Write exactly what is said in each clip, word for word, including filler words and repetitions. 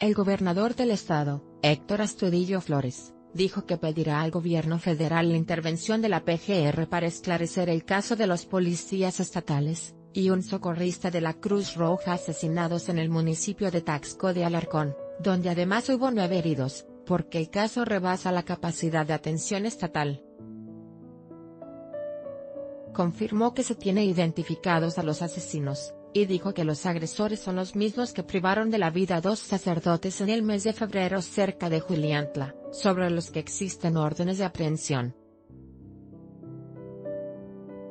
El gobernador del estado, Héctor Astudillo Flores, dijo que pedirá al gobierno federal la intervención de la P G R para esclarecer el caso de los policías estatales y un socorrista de la Cruz Roja asesinados en el municipio de Taxco de Alarcón, donde además hubo nueve heridos, porque el caso rebasa la capacidad de atención estatal. Confirmó que se tiene identificados a los asesinos, y dijo que los agresores son los mismos que privaron de la vida a dos sacerdotes en el mes de febrero cerca de Juliantla, sobre los que existen órdenes de aprehensión.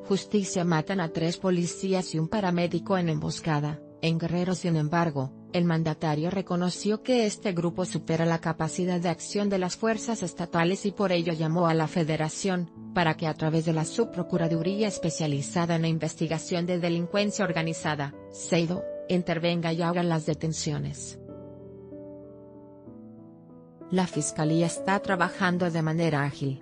Justicia: matan a tres policías y un paramédico en emboscada, en Guerrero. Sin embargo, el mandatario reconoció que este grupo supera la capacidad de acción de las fuerzas estatales y por ello llamó a la Federación, para que a través de la Subprocuraduría Especializada en la Investigación de Delincuencia Organizada, SEIDO, intervenga y haga las detenciones. La Fiscalía está trabajando de manera ágil.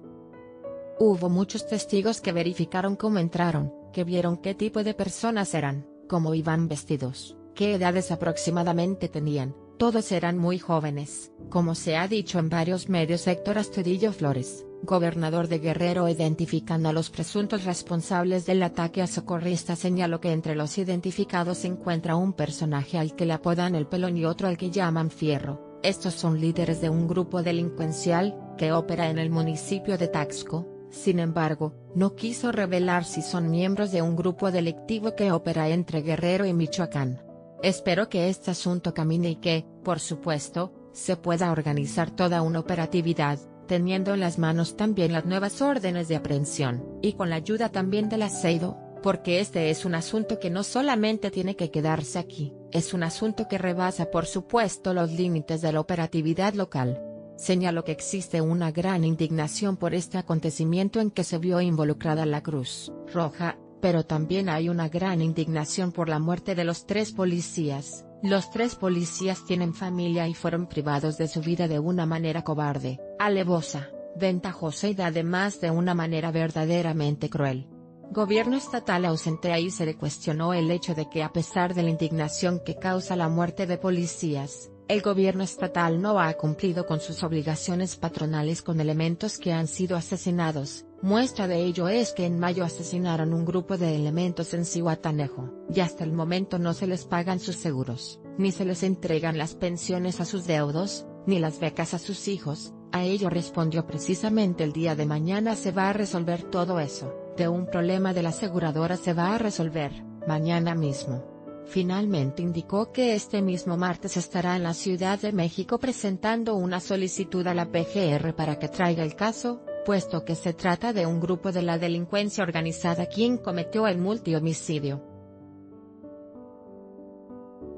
Hubo muchos testigos que verificaron cómo entraron, que vieron qué tipo de personas eran, cómo iban vestidos, qué edades aproximadamente tenían. Todos eran muy jóvenes, como se ha dicho en varios medios. Héctor Astudillo Flores, gobernador de Guerrero, identificando a los presuntos responsables del ataque a socorristas, señaló que entre los identificados se encuentra un personaje al que le apodan El Pelón y otro al que llaman Fierro. Estos son líderes de un grupo delincuencial, que opera en el municipio de Taxco. Sin embargo, no quiso revelar si son miembros de un grupo delictivo que opera entre Guerrero y Michoacán. Espero que este asunto camine y que, por supuesto, se pueda organizar toda una operatividad, teniendo en las manos también las nuevas órdenes de aprehensión, y con la ayuda también de la SEIDO, porque este es un asunto que no solamente tiene que quedarse aquí, es un asunto que rebasa por supuesto los límites de la operatividad local. Señaló que existe una gran indignación por este acontecimiento en que se vio involucrada la Cruz Roja, pero también hay una gran indignación por la muerte de los tres policías. Los tres policías tienen familia y fueron privados de su vida de una manera cobarde, alevosa, ventajosa y además de una manera verdaderamente cruel. Gobierno estatal ausente. Ahí se le cuestionó el hecho de que, a pesar de la indignación que causa la muerte de policías, el gobierno estatal no ha cumplido con sus obligaciones patronales con elementos que han sido asesinados. Muestra de ello es que en mayo asesinaron un grupo de elementos en Zihuatanejo, y hasta el momento no se les pagan sus seguros, ni se les entregan las pensiones a sus deudos, ni las becas a sus hijos. A ello respondió precisamente: el día de mañana se va a resolver todo eso, de un problema de la aseguradora se va a resolver, mañana mismo. Finalmente indicó que este mismo martes estará en la Ciudad de México presentando una solicitud a la P G R para que traiga el caso, puesto que se trata de un grupo de la delincuencia organizada quien cometió el multihomicidio.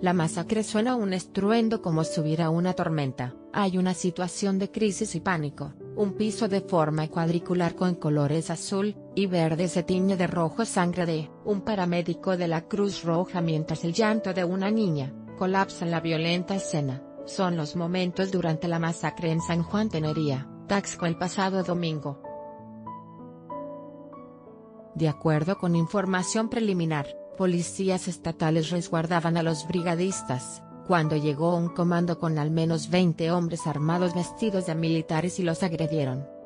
La masacre. Suena un estruendo como subir a una tormenta. Hay una situación de crisis y pánico. Un piso de forma cuadricular con colores azul y verde se tiñe de rojo. Sangre de un paramédico de la Cruz Roja, mientras el llanto de una niña colapsa en la violenta escena. Son los momentos durante la masacre en San Juan Tenería, Taxco, el pasado domingo. De acuerdo con información preliminar, policías estatales resguardaban a los brigadistas cuando llegó un comando con al menos veinte hombres armados vestidos de militares y los agredieron.